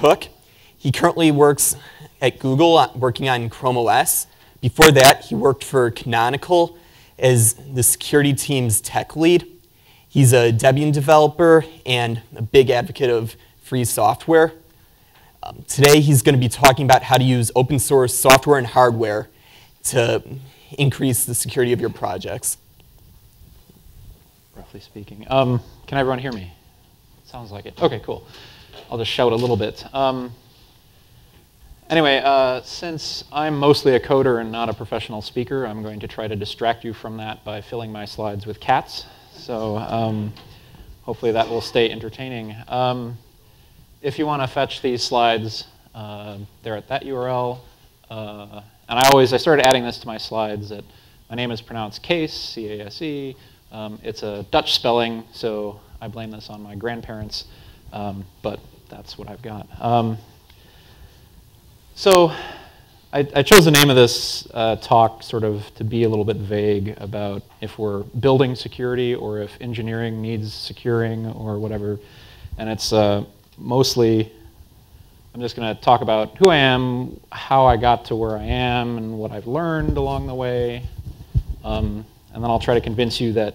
Cook. He currently works at Google working on Chrome OS. Before that, he worked for Canonical as the security team's tech lead. He's a Debian developer and a big advocate of free software. Today, he's going to be talking about how to use open source software and hardware to increase the security of your projects. Roughly speaking. Can everyone hear me? Sounds like it. OK, cool. I'll just shout a little bit. Anyway, since I'm mostly a coder and not a professional speaker, I'm going to try to distract you from that by filling my slides with cats. So hopefully that will stay entertaining. If you want to fetch these slides, they're at that URL. And I started adding this to my slides that my name is pronounced Case, C-A-S-E. It's a Dutch spelling, so I blame this on my grandparents. But that's what I've got. So I chose the name of this talk sort of to be a little bit vague about if we're building security or if engineering needs securing or whatever. And it's mostly, I'm just going to talk about who I am, how I got to where I am, and what I've learned along the way. And then I'll try to convince you that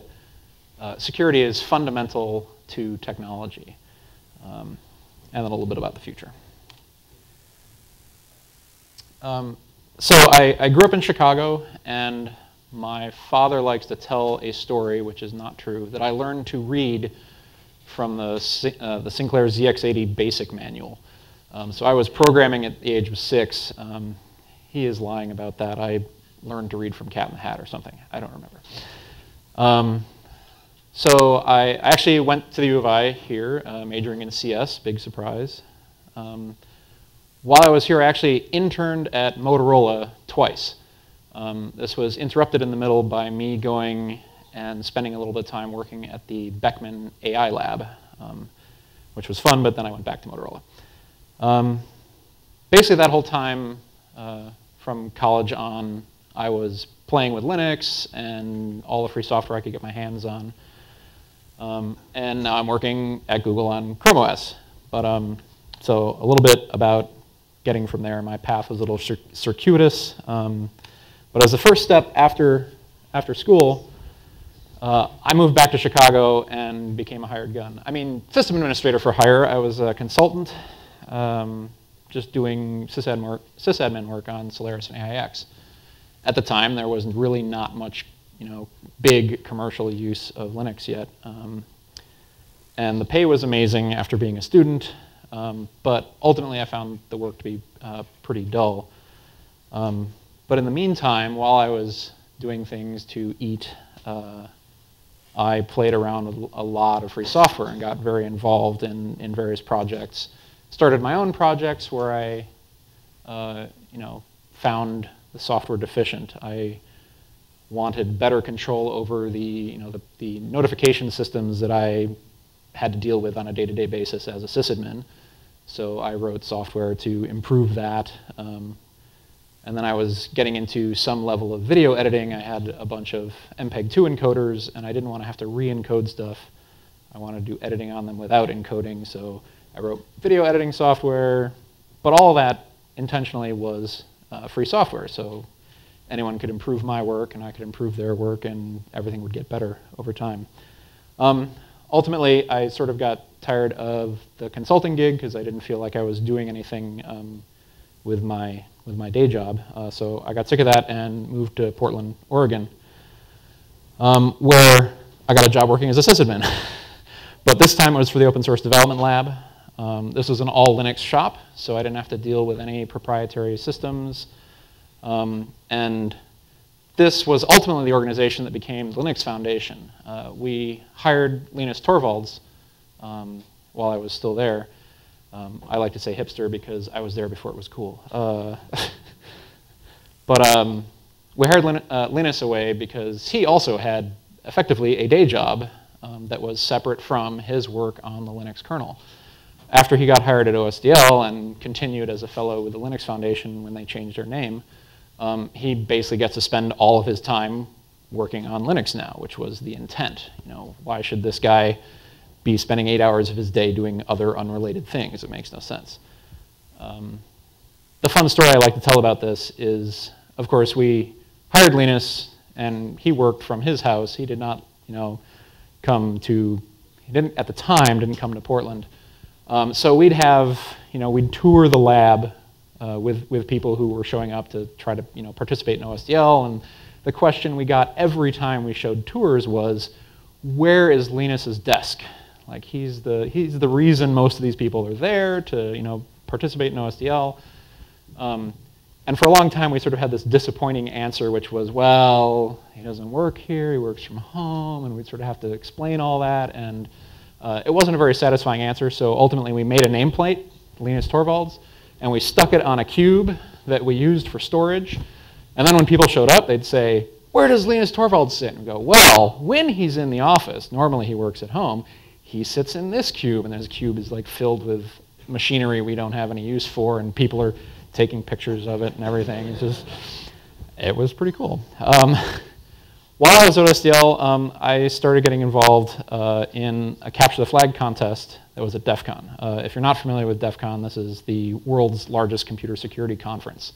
security is fundamental to technology. And then a little bit about the future. So I grew up in Chicago, and my father likes to tell a story, which is not true, that I learned to read from the Sinclair ZX80 basic manual. So I was programming at the age of 6. He is lying about that. I learned to read from Cat in the Hat or something. I don't remember. So I actually went to the U of I here, majoring in CS, big surprise. While I was here, I actually interned at Motorola twice. This was interrupted in the middle by me going and spending a little bit of time working at the Beckman AI lab, which was fun, but then I went back to Motorola. Basically that whole time from college on, I was playing with Linux and all the free software I could get my hands on. And now I'm working at Google on Chrome OS. But so a little bit about getting from there. My path was a little circuitous. But as the first step after school, I moved back to Chicago and became a hired gun. I mean, system administrator for hire. I was a consultant, just doing sysadmin work on Solaris and AIX. At the time, there was really not much, big commercial use of Linux yet. And the pay was amazing after being a student. But ultimately, I found the work to be pretty dull. But in the meantime, while I was doing things to eat, I played around with a lot of free software and got very involved in various projects. Started my own projects where I found the software deficient. I wanted better control over the notification systems that I had to deal with on a day-to-day basis as a sysadmin. So I wrote software to improve that. And then I was getting into some level of video editing. I had a bunch of MPEG-2 encoders, and I didn't want to have to re-encode stuff. I wanted to do editing on them without encoding. So I wrote video editing software. But all that intentionally was free software. So anyone could improve my work, and I could improve their work, and everything would get better over time. Ultimately, I sort of got tired of the consulting gig because I didn't feel like I was doing anything with my day job. So I got sick of that and moved to Portland, Oregon, where I got a job working as a sysadmin. But this time it was for the Open Source Development Lab. This was an all Linux shop, so I didn't have to deal with any proprietary systems. And this was ultimately the organization that became the Linux Foundation. We hired Linus Torvalds while I was still there. I like to say hipster because I was there before it was cool. But we hired Linus away because he also had effectively a day job that was separate from his work on the Linux kernel. After he got hired at OSDL and continued as a fellow with the Linux Foundation when they changed their name, he basically gets to spend all of his time working on Linux now, which was the intent. Why should this guy be spending 8 hours of his day doing other unrelated things? It makes no sense. The fun story I like to tell about this is, of course, we hired Linus, and he worked from his house. He did not, come to, at the time didn't come to Portland. So we'd have, we'd tour the lab with people who were showing up to try to, participate in OSDL. And the question we got every time we showed tours was, where is Linus's desk? Like, he's the reason most of these people are there to, participate in OSDL. And for a long time, we sort of had this disappointing answer, which was, well, he doesn't work here, he works from home, and we'd sort of have to explain all that. And it wasn't a very satisfying answer, so ultimately we made a nameplate, Linus Torvalds, and we stuck it on a cube that we used for storage. And then when people showed up, they'd say, where does Linus Torvalds sit? And we'd go, well, when he's in the office, normally he works at home, he sits in this cube, and this cube is like filled with machinery we don't have any use for, and people are taking pictures of it and everything. It's just, it was pretty cool. While I was at OSDL, I started getting involved in a Capture the Flag contest that was at DEF CON. If you're not familiar with DEF CON, this is the world's largest computer security conference.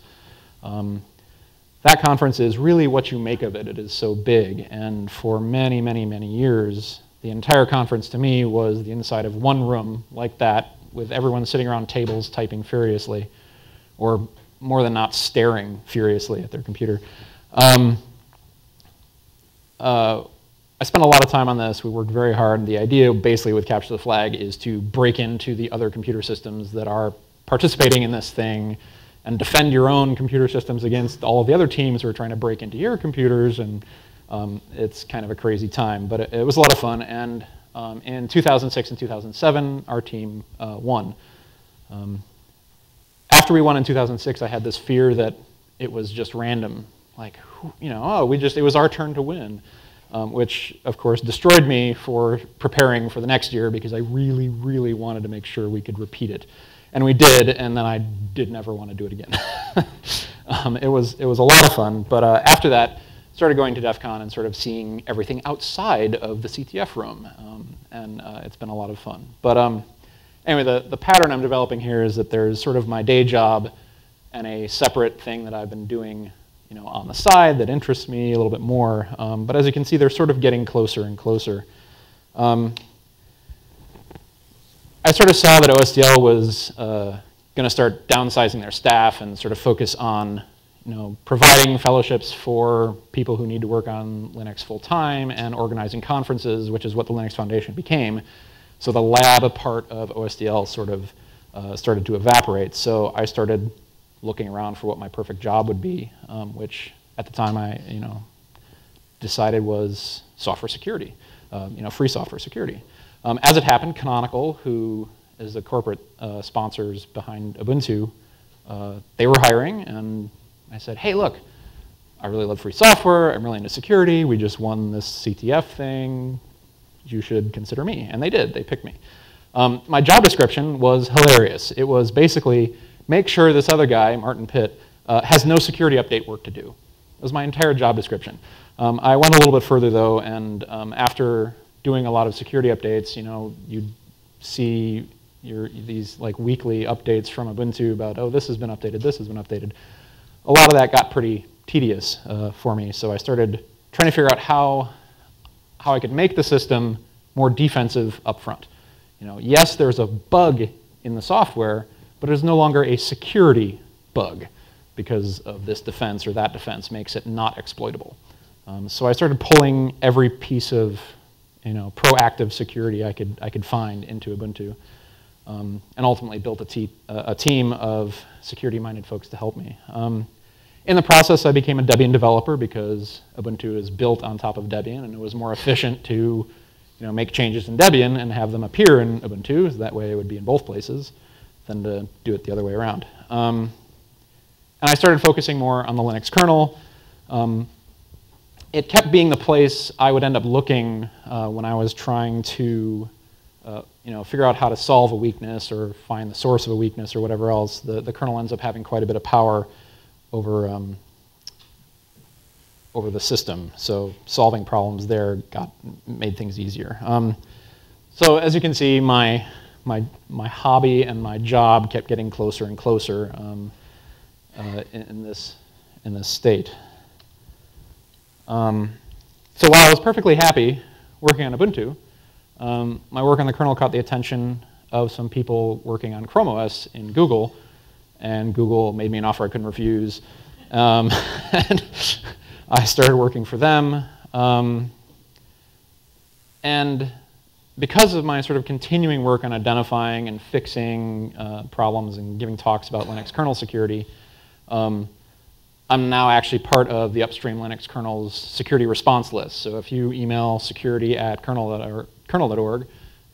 That conference is really what you make of it. It is so big. And for many, many, many years, the entire conference to me was the inside of one room like that, with everyone sitting around tables typing furiously, or more than not staring furiously at their computer. I spent a lot of time on this. We worked very hard. The idea basically with Capture the Flag is to break into the other computer systems that are participating in this thing and defend your own computer systems against all of the other teams who are trying to break into your computers. And it's kind of a crazy time, but it was a lot of fun. And in 2006 and 2007, our team won. After we won in 2006, I had this fear that it was just random. Like, oh, it was our turn to win, which of course destroyed me for preparing for the next year, because I really, really wanted to make sure we could repeat it. And we did, and then I did never want to do it again. It was a lot of fun, but after that, started going to DEF CON and sort of seeing everything outside of the CTF room, and it's been a lot of fun. But anyway, the pattern I'm developing here is that there's sort of my day job and a separate thing that I've been doing on the side that interests me a little bit more. But as you can see, they're sort of getting closer and closer. I sort of saw that OSDL was going to start downsizing their staff and sort of focus on providing fellowships for people who need to work on Linux full time and organizing conferences, which is what the Linux Foundation became. So the lab part of OSDL sort of started to evaporate. So I started looking around for what my perfect job would be, which at the time I, decided was software security, free software security. As it happened, Canonical, who is the corporate sponsors behind Ubuntu, they were hiring, and I said, hey, look, I really love free software. I'm really into security. We just won this CTF thing. You should consider me. And they did. They picked me. My job description was hilarious. It was basically, make sure this other guy, Martin Pitt, has no security update work to do. It was my entire job description. I went a little bit further, though, and after doing a lot of security updates, you'd see these like weekly updates from Ubuntu about, oh, this has been updated, this has been updated. A lot of that got pretty tedious for me, so I started trying to figure out how I could make the system more defensive up front. Yes, there's a bug in the software, but it is no longer a security bug because of this defense or that defense makes it not exploitable. So I started pulling every piece of proactive security I could find into Ubuntu, and ultimately built a team of security-minded folks to help me. In the process, I became a Debian developer because Ubuntu is built on top of Debian, and it was more efficient to make changes in Debian and have them appear in Ubuntu, so that way it would be in both places, than to do it the other way around. And I started focusing more on the Linux kernel. It kept being the place I would end up looking when I was trying to figure out how to solve a weakness or find the source of a weakness or whatever else. The kernel ends up having quite a bit of power over the system, so solving problems there made things easier. So as you can see, my my hobby and my job kept getting closer and closer in this state. So while I was perfectly happy working on Ubuntu, my work on the kernel caught the attention of some people working on Chrome OS in Google, and Google made me an offer I couldn't refuse. And I started working for them. And because of my sort of continuing work on identifying and fixing problems and giving talks about Linux kernel security, I'm now actually part of the upstream Linux kernel's security response list. So if you email security@kernel.org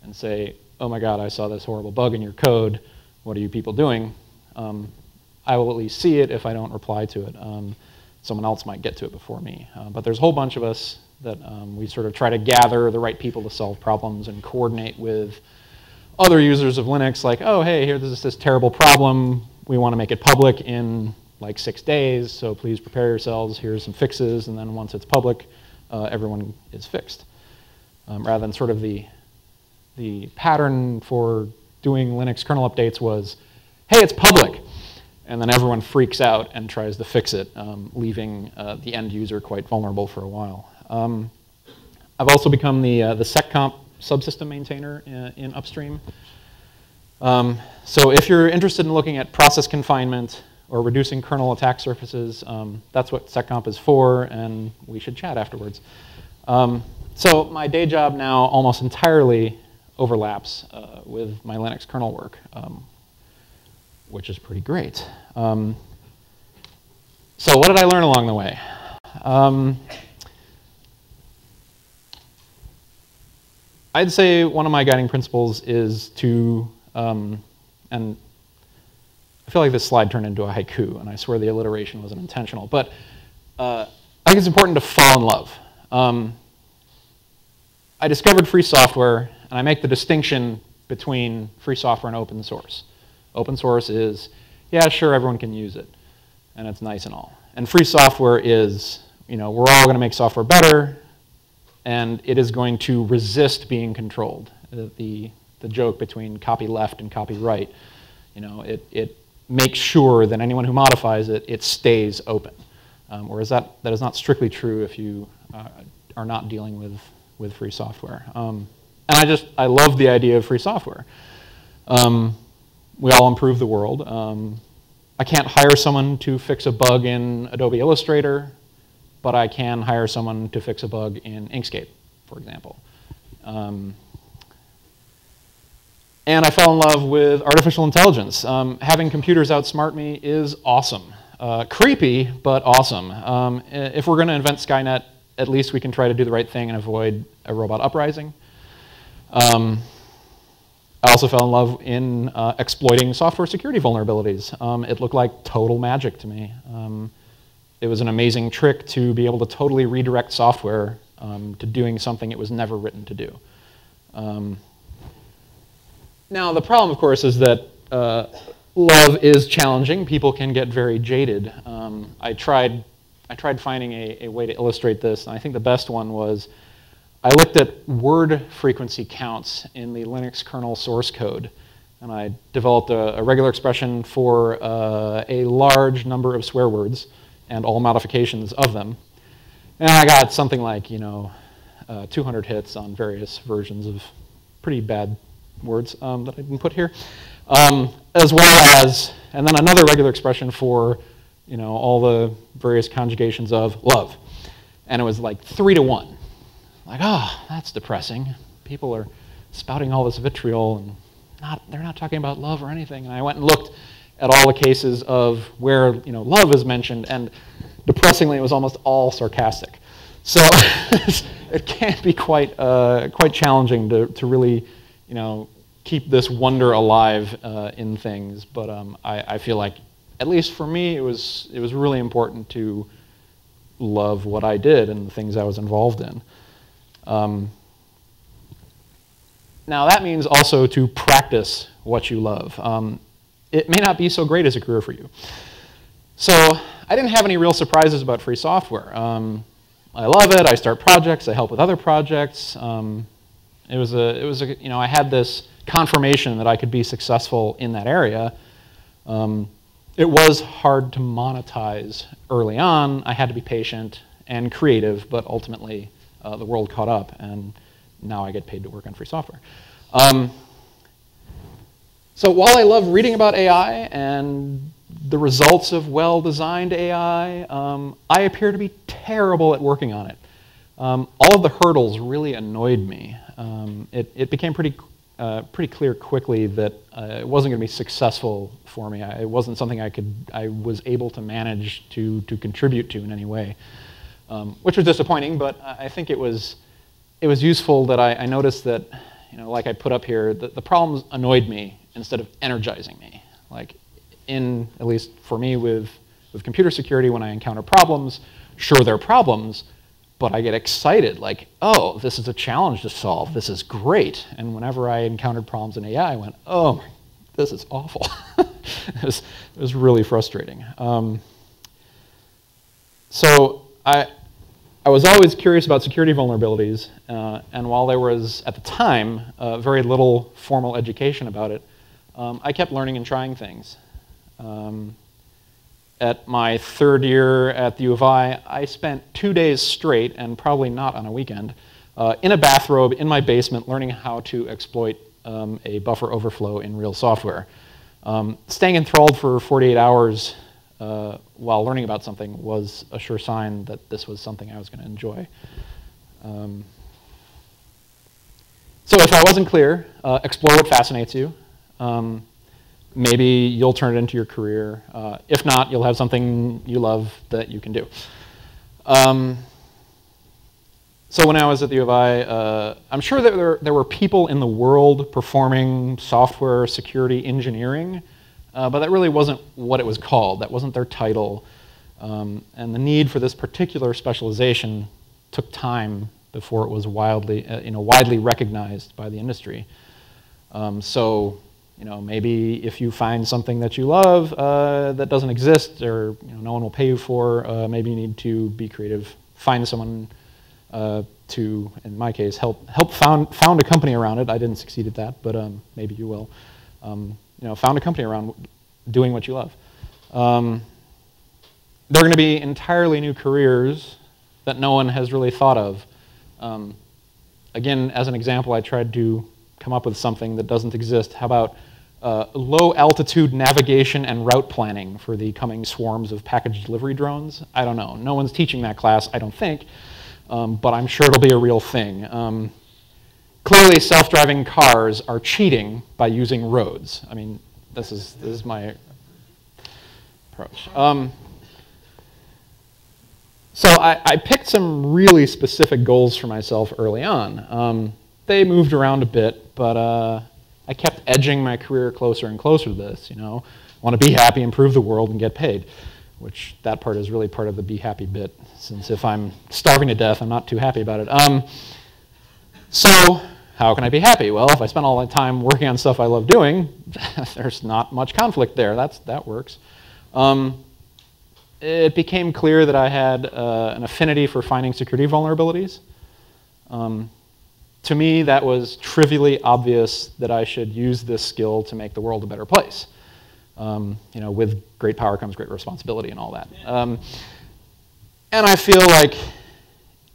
and say, oh my god, I saw this horrible bug in your code, what are you people doing? I will at least see it if I don't reply to it. Someone else might get to it before me. But there's a whole bunch of us that we sort of try to gather the right people to solve problems and coordinate with other users of Linux, like, oh, hey, here, there's this terrible problem. We want to make it public in like 6 days, so please prepare yourselves. Here's some fixes. And then once it's public, everyone is fixed. Rather than sort of the pattern for doing Linux kernel updates was, hey, it's public. And then everyone freaks out and tries to fix it, leaving the end user quite vulnerable for a while. I've also become the Seccomp subsystem maintainer in upstream. So if you're interested in looking at process confinement or reducing kernel attack surfaces, that's what Seccomp is for, and we should chat afterwards. So my day job now almost entirely overlaps with my Linux kernel work, which is pretty great. So what did I learn along the way? I'd say one of my guiding principles is to, and I feel like this slide turned into a haiku, and I swear the alliteration wasn't intentional, but I think it's important to fall in love. I discovered free software, and I make the distinction between free software and open source. Open source is, yeah, sure, everyone can use it, and it's nice and all. And free software is, you know, we're all going to make software better, and it is going to resist being controlled. The joke between copy left and copy right, you know, it makes sure that anyone who modifies it, it stays open. Whereas that is not strictly true if you are not dealing with free software. And I love the idea of free software. We all improve the world. I can't hire someone to fix a bug in Adobe Illustrator, but I can hire someone to fix a bug in Inkscape, for example. And I fell in love with artificial intelligence. Having computers outsmart me is awesome. Creepy, but awesome. If we're going to invent Skynet, at least we can try to do the right thing and avoid a robot uprising. I also fell in love in exploiting software security vulnerabilities. It looked like total magic to me. It was an amazing trick to be able to totally redirect software to doing something it was never written to do. Now, the problem, of course, is that love is challenging. People can get very jaded. I tried finding a way to illustrate this, and I think the best one was I looked at word frequency counts in the Linux kernel source code, and I developed a regular expression for a large number of swear words and all modifications of them. And I got something like, you know, 200 hits on various versions of pretty bad words that I didn't put here, as well as, and then another regular expression for, you know, all the various conjugations of love. And it was like 3 to 1. Like, oh, that's depressing. People are spouting all this vitriol, and they're not talking about love or anything. And I went and looked at all the cases of where, you know, love is mentioned, and depressingly, it was almost all sarcastic. So it can be quite challenging to really, you know, keep this wonder alive in things. But I feel like, at least for me, it was really important to love what I did and the things I was involved in. Now that means also to practice what you love. It may not be so great as a career for you. So I didn't have any real surprises about free software. I love it. I start projects. I help with other projects. It was a, you know, I had this confirmation that I could be successful in that area. It was hard to monetize early on. I had to be patient and creative, but ultimately the world caught up, and now I get paid to work on free software. So while I love reading about AI and the results of well-designed AI, I appear to be terrible at working on it. All of the hurdles really annoyed me. It became pretty clear quickly that it wasn't going to be successful for me. It wasn't something I was able to manage to contribute to in any way, which was disappointing. But I think it was useful that I noticed that, you know, like I put up here, that the problems annoyed me instead of energizing me. Like, in at least for me with computer security, when I encounter problems, sure they're problems, but I get excited, like, oh, this is a challenge to solve. This is great. And whenever I encountered problems in AI, I went, oh, this is awful. It was really frustrating. So I was always curious about security vulnerabilities. And while there was, at the time, very little formal education about it, I kept learning and trying things. At my third year at the U of I spent 2 days straight, and probably not on a weekend, in a bathrobe in my basement learning how to exploit a buffer overflow in real software. Staying enthralled for 48 hours while learning about something was a sure sign that this was something I was going to enjoy. So if I wasn't clear, explore what fascinates you. Maybe you'll turn it into your career. If not, you'll have something you love that you can do. So when I was at the U of I, I'm sure that there were people in the world performing software security engineering, but that really wasn't what it was called. That wasn't their title. And the need for this particular specialization took time before it was widely recognized by the industry. So, you know, maybe if you find something that you love that doesn't exist, or, you know, no one will pay you for, maybe you need to be creative, find someone to, in my case, help found a company around it. I didn't succeed at that, but maybe you will. You know, found a company around doing what you love. There are going to be entirely new careers that no one has really thought of. Again, as an example, I tried to come up with something that doesn't exist. How about low-altitude navigation and route planning for the coming swarms of package delivery drones? I don't know. No one's teaching that class, I don't think, but I'm sure it'll be a real thing. Clearly, self-driving cars are cheating by using roads. I mean, this is my approach. So I picked some really specific goals for myself early on. They moved around a bit, but I kept edging my career closer and closer to this, you know. Want to be happy, improve the world, and get paid, which that part is really part of the be happy bit, since if I'm starving to death, I'm not too happy about it. So how can I be happy? Well, if I spend all my time working on stuff I love doing, there's not much conflict there. That works. It became clear that I had an affinity for finding security vulnerabilities. To me, that was trivially obvious that I should use this skill to make the world a better place. You know, with great power comes great responsibility and all that. And I feel like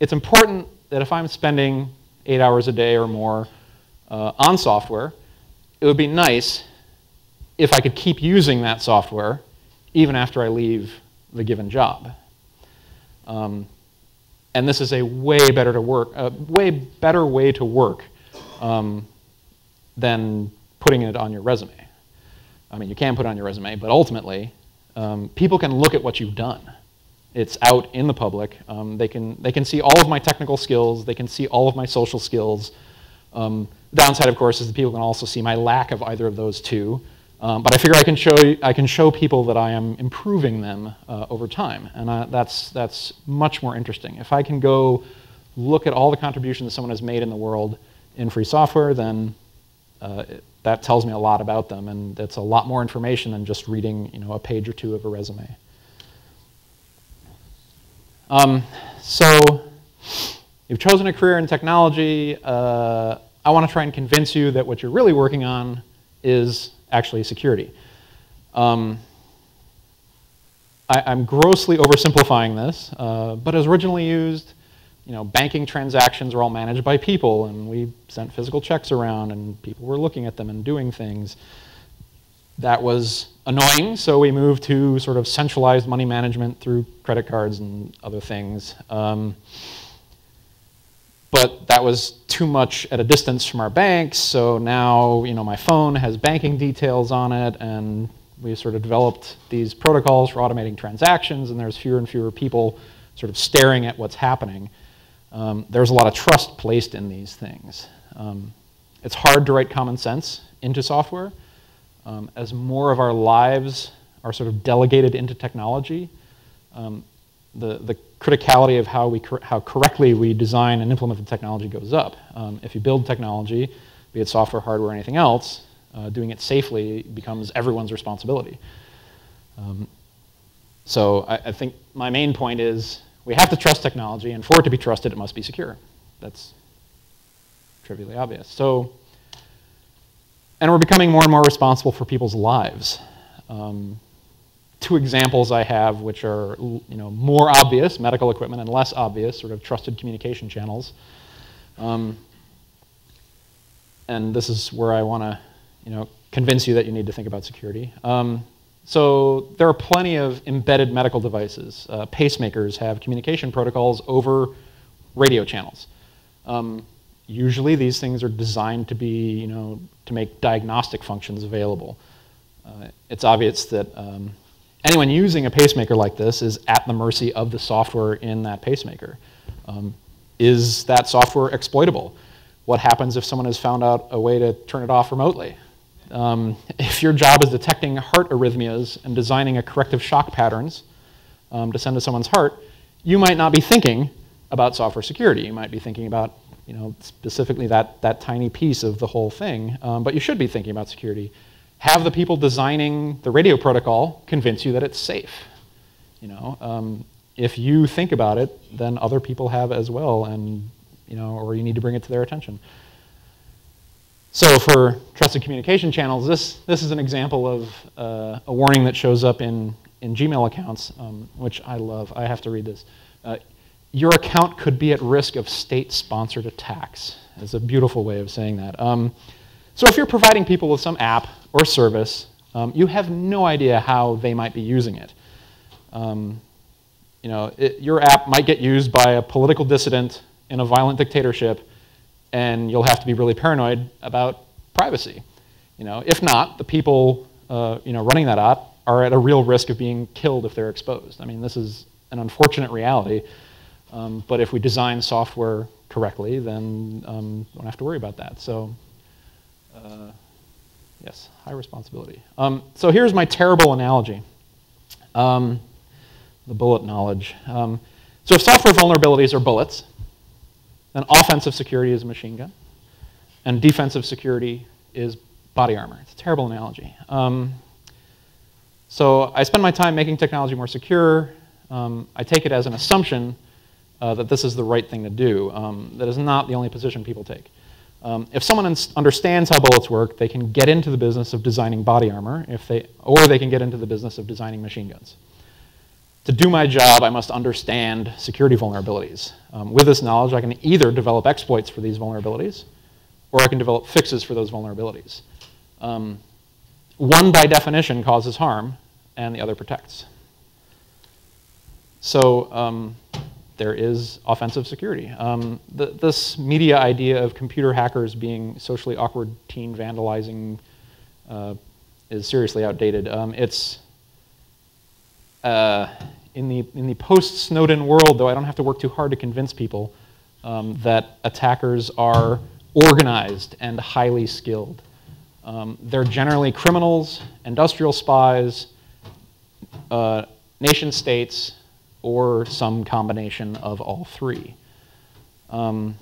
it's important that if I'm spending 8 hours a day or more on software, it would be nice if I could keep using that software even after I leave the given job. And this is a way better way to work than putting it on your resume. I mean, you can put it on your resume, but ultimately, people can look at what you've done. It's out in the public. They can see all of my technical skills. They can see all of my social skills. Downside, of course, is that people can also see my lack of either of those two. But I figure I can show people that I am improving them over time, and that's much more interesting. If I can go look at all the contributions someone has made in the world in free software, then that tells me a lot about them, and that's a lot more information than just reading, you know, a page or two of a resume. So you've chosen a career in technology. I want to try and convince you that what you're really working on is actually security. I'm grossly oversimplifying this, but as originally used, banking transactions were all managed by people, and we sent physical checks around, and people were looking at them and doing things. That was annoying, so we moved to sort of centralized money management through credit cards and other things. But that was too much at a distance from our banks, so now my phone has banking details on it, and we sort of developed these protocols for automating transactions, and there's fewer and fewer people sort of staring at what's happening. There's a lot of trust placed in these things. It's hard to write common sense into software. As more of our lives are sort of delegated into technology, the criticality of how correctly we design and implement the technology goes up. If you build technology, be it software, hardware, anything else, doing it safely becomes everyone's responsibility. So I think my main point is we have to trust technology, and for it to be trusted, it must be secure. That's trivially obvious. So, and we're becoming more and more responsible for people's lives. Two examples I have which are more obvious, medical equipment, and less obvious, sort of trusted communication channels. And this is where I want to convince you that you need to think about security. So there are plenty of embedded medical devices. Pacemakers have communication protocols over radio channels. Usually these things are designed to be, to make diagnostic functions available. It's obvious that anyone using a pacemaker like this is at the mercy of the software in that pacemaker. Is that software exploitable? What happens if someone has found out a way to turn it off remotely? If your job is detecting heart arrhythmias and designing a corrective shock patterns to send to someone's heart, you might not be thinking about software security. You might be thinking about, specifically that tiny piece of the whole thing, but you should be thinking about security. Have the people designing the radio protocol convince you that it's safe. If you think about it, then other people have as well, and or you need to bring it to their attention. So for trusted communication channels, this is an example of a warning that shows up in Gmail accounts, which I love. I have to read this. Your account could be at risk of state-sponsored attacks. It's a beautiful way of saying that. So if you're providing people with some app or service, you have no idea how they might be using it. Your app might get used by a political dissident in a violent dictatorship, and you'll have to be really paranoid about privacy. If not, the people running that app are at a real risk of being killed if they're exposed. I mean, this is an unfortunate reality, but if we design software correctly, then we don't have to worry about that. So. Yes, high responsibility. So here's my terrible analogy, the bullet knowledge. So if software vulnerabilities are bullets, then offensive security is a machine gun, and defensive security is body armor. It's a terrible analogy. So I spend my time making technology more secure. I take it as an assumption that this is the right thing to do. That is not the only position people take. If someone understands how bullets work, they can get into the business of designing body armor, or they can get into the business of designing machine guns. To do my job, I must understand security vulnerabilities. With this knowledge, I can either develop exploits for these vulnerabilities, or I can develop fixes for those vulnerabilities. One, by definition, causes harm, and the other protects. So, there is offensive security. This media idea of computer hackers being socially awkward teen vandalizing is seriously outdated. It's in the post-Snowden world, though, I don't have to work too hard to convince people that attackers are organized and highly skilled. They're generally criminals, industrial spies, nation states, or some combination of all three. They and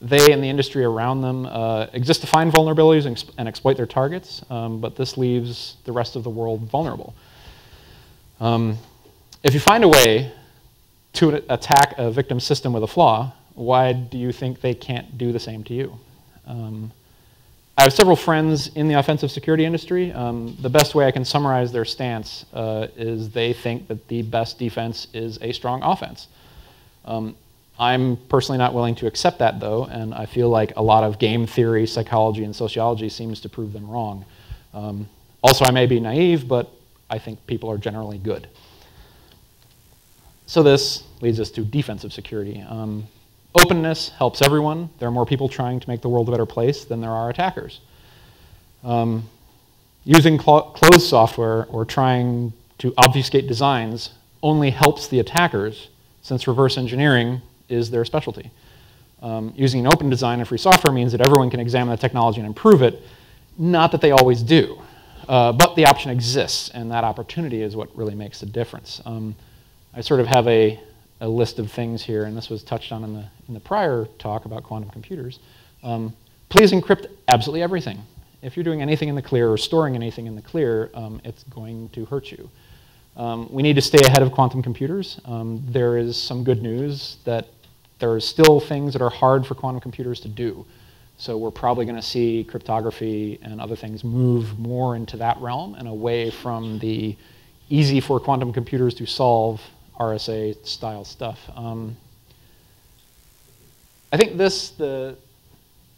the industry around them exist to find vulnerabilities and exploit their targets, but this leaves the rest of the world vulnerable. If you find a way to attack a victim system with a flaw, why do you think they can't do the same to you? I have several friends in the offensive security industry. The best way I can summarize their stance is they think that the best defense is a strong offense. I'm personally not willing to accept that, though, and I feel like a lot of game theory, psychology, and sociology seems to prove them wrong. Also, I may be naive, but I think people are generally good. So this leads us to defensive security. Openness helps everyone. There are more people trying to make the world a better place than there are attackers. Using closed software or trying to obfuscate designs only helps the attackers, since reverse engineering is their specialty. Using an open design and free software means that everyone can examine the technology and improve it. Not that they always do, but the option exists, and that opportunity is what really makes the difference. I sort of have a list of things here, and this was touched on in the prior talk about quantum computers. Please encrypt absolutely everything. If you're doing anything in the clear or storing anything in the clear, it's going to hurt you. We need to stay ahead of quantum computers. There is some good news that there are still things that are hard for quantum computers to do. So we're probably going to see cryptography and other things move more into that realm and away from the easy for quantum computers to solve RSA style stuff. I think this, the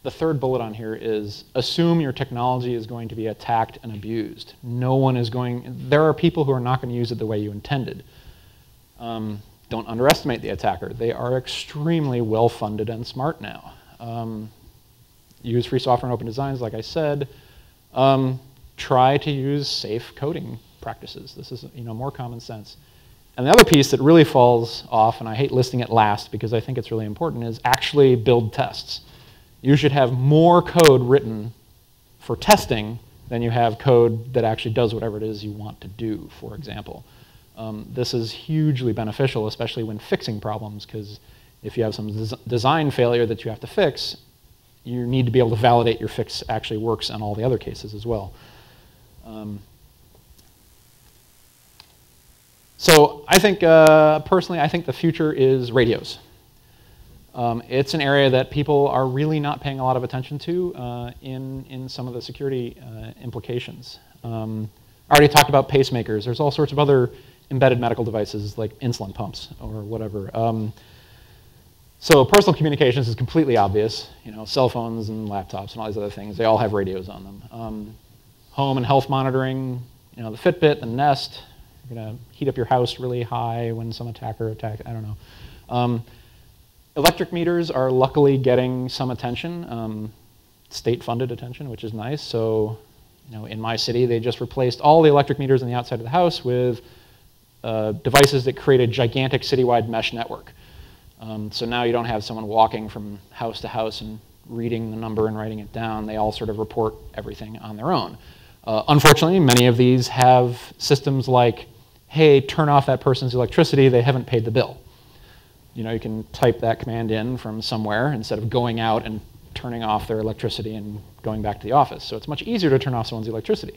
third bullet on here is assume your technology is going to be attacked and abused. No one is going, there are people who are not going to use it the way you intended. Don't underestimate the attacker. They are extremely well-funded and smart now. Use free software and open designs, like I said. Try to use safe coding practices. This is, more common sense. And the other piece that really falls off, and I hate listing it last because I think it's really important, is actually build tests. You should have more code written for testing than you have code that actually does whatever it is you want to do, for example. This is hugely beneficial, especially when fixing problems, because if you have some design failure that you have to fix, you need to be able to validate your fix actually works on all the other cases as well. So I think, personally, I think the future is radios. It's an area that people are really not paying a lot of attention to in some of the security implications. I already talked about pacemakers. There's all sorts of other embedded medical devices like insulin pumps or whatever. So personal communications is completely obvious. Cell phones and laptops and all these other things, they all have radios on them. Home and health monitoring, the Fitbit, the Nest. You're going to heat up your house really high when some attacker attacks. I don't know. Electric meters are luckily getting some attention, state-funded attention, which is nice. So, in my city, they just replaced all the electric meters on the outside of the house with devices that create a gigantic citywide mesh network. So now you don't have someone walking from house to house and reading the number and writing it down. They all sort of report everything on their own. Unfortunately, many of these have systems like, hey, turn off that person's electricity, they haven't paid the bill. You can type that command in from somewhere instead of going out and turning off their electricity and going back to the office. So it's much easier to turn off someone's electricity.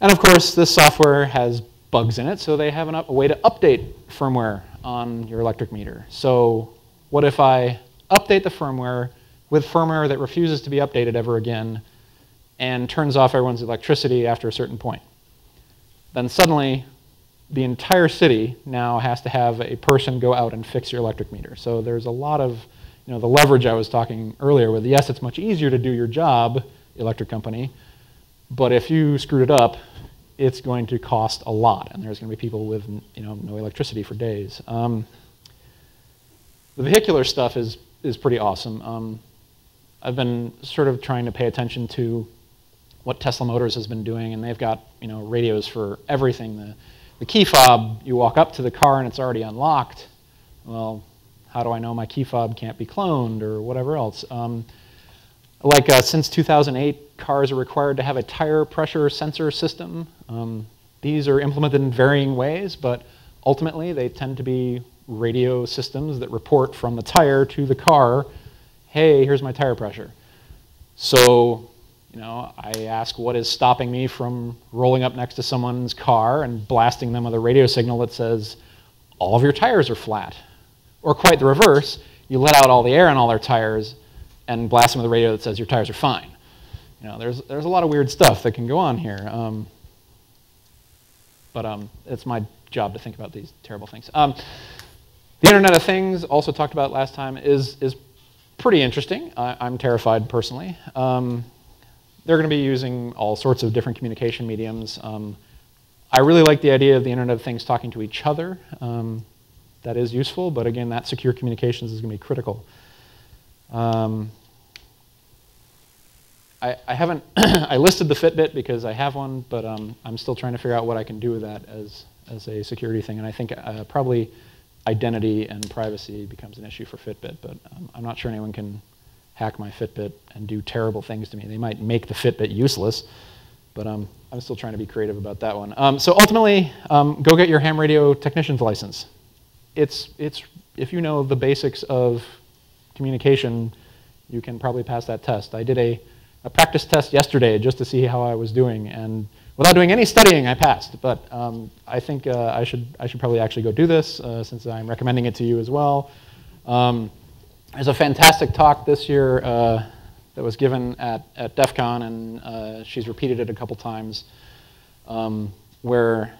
And of course, this software has bugs in it, so they have a way to update firmware on your electric meter. So what if I update the firmware with firmware that refuses to be updated ever again and turns off everyone's electricity after a certain point? Then suddenly, the entire city now has to have a person go out and fix your electric meter. So there's a lot of, the leverage I was talking earlier with, yes, it's much easier to do your job, electric company, but if you screwed it up, it's going to cost a lot, and there's going to be people with, no electricity for days. The vehicular stuff is pretty awesome. I've been sort of trying to pay attention to what Tesla Motors has been doing, and they've got, radios for everything. The key fob, you walk up to the car and it's already unlocked. Well, how do I know my key fob can't be cloned or whatever else? Since 2008, cars are required to have a tire pressure sensor system. These are implemented in varying ways, but ultimately they tend to be radio systems that report from the tire to the car, hey, here's my tire pressure. So, I ask what is stopping me from rolling up next to someone's car and blasting them with a radio signal that says, all of your tires are flat. Or quite the reverse, you let out all the air on all their tires and blast them with a radio that says your tires are fine. You know, there's a lot of weird stuff that can go on here. But it's my job to think about these terrible things. The Internet of Things, also talked about last time, is pretty interesting. I'm terrified personally. They're going to be using all sorts of different communication mediums. I really like the idea of the Internet of Things talking to each other. That is useful, but again, that secure communications is going to be critical. I haven't, I listed the Fitbit because I have one, but I'm still trying to figure out what I can do with that as a security thing. And I think probably identity and privacy becomes an issue for Fitbit, but I'm not sure anyone can hack my Fitbit and do terrible things to me. They might make the Fitbit useless, but I'm still trying to be creative about that one. So ultimately, go get your ham radio technician's license. It's if you know the basics of communication, you can probably pass that test. I did a practice test yesterday just to see how I was doing, and without doing any studying, I passed. But I think I should probably actually go do this since I'm recommending it to you as well. There's a fantastic talk this year that was given at DEF CON, and she's repeated it a couple times, where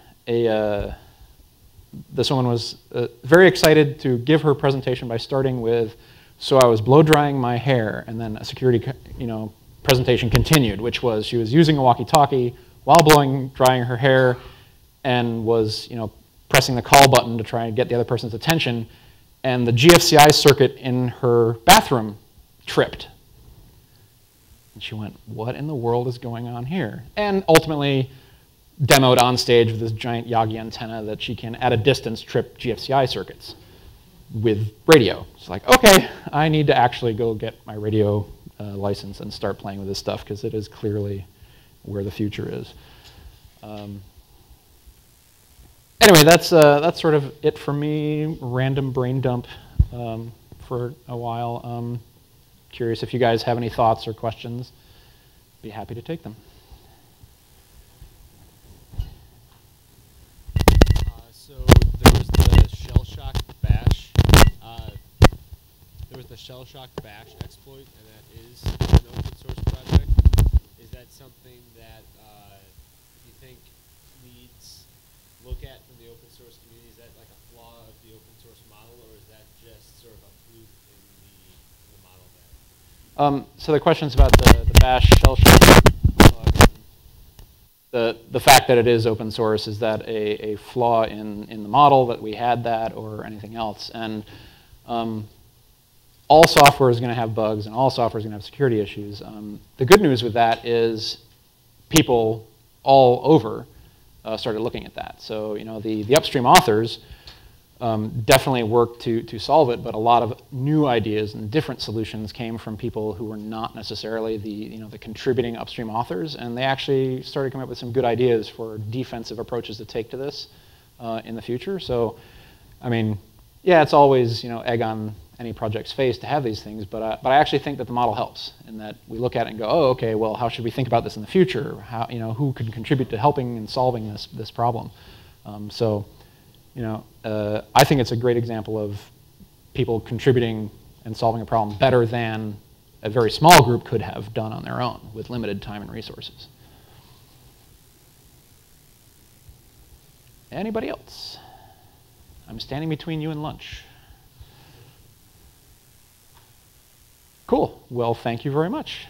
this woman was very excited to give her presentation by starting with, so I was blow-drying my hair, and then a security presentation continued, which was she was using a walkie-talkie while drying her hair and was pressing the call button to try and get the other person's attention, and the GFCI circuit in her bathroom tripped. And she went, what in the world is going on here? And ultimately, demoed on stage with this giant Yagi antenna that she can, at a distance, trip GFCI circuits with radio. It's like, okay, I need to actually go get my radio license and start playing with this stuff, because it is clearly where the future is. Anyway, that's sort of it for me. Random brain dump for a while. Curious if you guys have any thoughts or questions. Be happy to take them. The Shellshock Bash exploit, and that is an open source project. Is that something that you think needs look at from the open source community? Is that like a flaw of the open source model, or is that just sort of a fluke in the model there? So the question's about the Bash Shellshock. The fact that it is open source, is that a flaw in the model that we had that, or anything else? And all software is going to have bugs, and all software is going to have security issues. The good news with that is people all over started looking at that. So the upstream authors definitely worked to solve it, but a lot of new ideas and different solutions came from people who were not necessarily the the contributing upstream authors, and they actually started coming up with some good ideas for defensive approaches to take to this in the future. So, I mean, yeah, it's always egg on any project's face to have these things, but I actually think that the model helps in that we look at it and go, oh, okay, well, how should we think about this in the future? How, who can contribute to helping and solving this problem? So, I think it's a great example of people contributing and solving a problem better than a very small group could have done on their own with limited time and resources. Anybody else? I'm standing between you and lunch. Cool. Well, thank you very much.